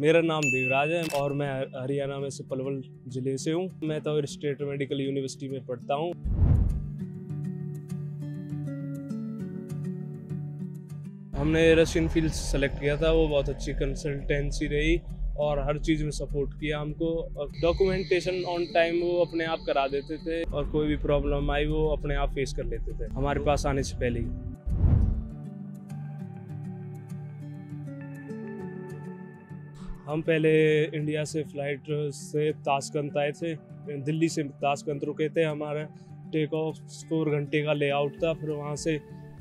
मेरा नाम देवराज है और मैं हरियाणा में से पलवल जिले से हूँ। मैं टवेर स्टेट मेडिकल यूनिवर्सिटी में पढ़ता हूँ। हमने RussiaFeels सेलेक्ट किया था, वो बहुत अच्छी कंसल्टेंसी रही और हर चीज़ में सपोर्ट किया हमको। डॉक्यूमेंटेशन ऑन टाइम वो अपने आप करा देते थे और कोई भी प्रॉब्लम आई वो अपने आप फेस कर लेते थे हमारे पास आने से पहले ही। हम पहले इंडिया से फ्लाइट से ताशकंद आए थे, दिल्ली से ताशकंद रुके थे। हमारा टेक ऑफ 4 घंटे का लेआउट था। फिर वहाँ से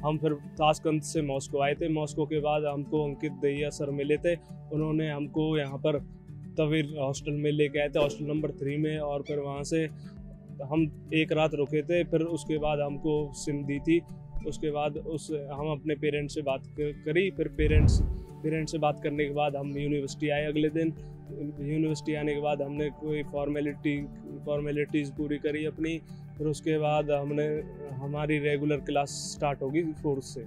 हम फिर ताशकंद से मॉस्को आए थे। मॉस्को के बाद हमको अंकित दहिया सर मिले थे, उन्होंने हमको यहाँ पर टवेर हॉस्टल में लेके आए थे, हॉस्टल नंबर 3 में। और फिर वहाँ से हम एक रात रुके थे। फिर उसके बाद हमको सिम दी थी। उसके बाद हम अपने पेरेंट्स से बात करी। फिर पेरेंट्स से बात करने के बाद हम यूनिवर्सिटी आए। अगले दिन यूनिवर्सिटी आने के बाद हमने कोई फॉर्मेलिटीज़ पूरी करी अपनी। फिर उसके बाद हमारी रेगुलर क्लास स्टार्ट होगी 4 से।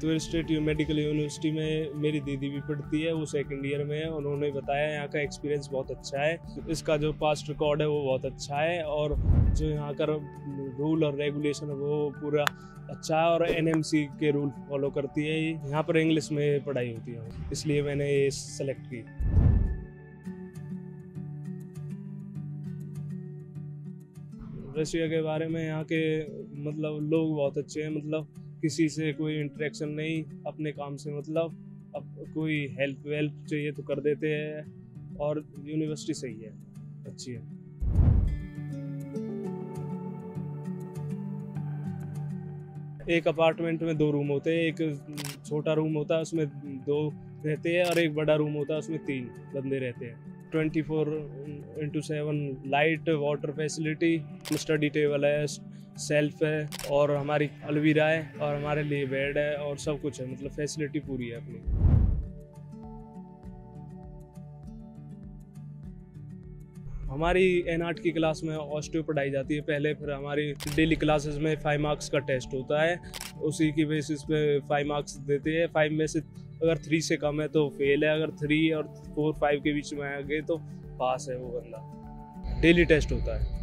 टवेर स्टेट मेडिकल यूनिवर्सिटी में मेरी दीदी भी पढ़ती है, वो सेकंड ईयर में है। उन्होंने बताया यहाँ का एक्सपीरियंस बहुत अच्छा है, इसका जो पास्ट रिकॉर्ड है वो बहुत अच्छा है और जो यहाँ का रूल और रेगुलेशन वो पूरा अच्छा है और एनएमसी के रूल फॉलो करती है। यहाँ पर इंग्लिश में पढ़ाई होती है, इसलिए मैंने ये सेलेक्ट की। रशिया के बारे में यहाँ के मतलब लोग बहुत अच्छे हैं, मतलब किसी से कोई इंटरेक्शन नहीं, अपने काम से मतलब। अब कोई हेल्प वेल्प चाहिए तो कर देते हैं और यूनिवर्सिटी सही है, अच्छी है। एक अपार्टमेंट में 2 रूम होते हैं, एक छोटा रूम होता है उसमें 2 रहते हैं और एक बड़ा रूम होता है उसमें 3 बंदे रहते हैं। 24/7 light, water facility, study table है, सेल्फ है और हमारी अलवीरा है और हमारे लिए बेड है और सब कुछ है, मतलब फैसिलिटी पूरी है अपनी। हमारी N8 की क्लास में ऑस्टियो पढ़ाई जाती है पहले। फिर हमारी डेली क्लासेस में 5 मार्क्स का टेस्ट होता है, उसी की बेसिस पे 5 मार्क्स देते हैं। 5 में से अगर 3 से कम है तो फेल है, अगर 3 और 4-5 के बीच में आ गए तो पास है वो बंदा। डेली टेस्ट होता है।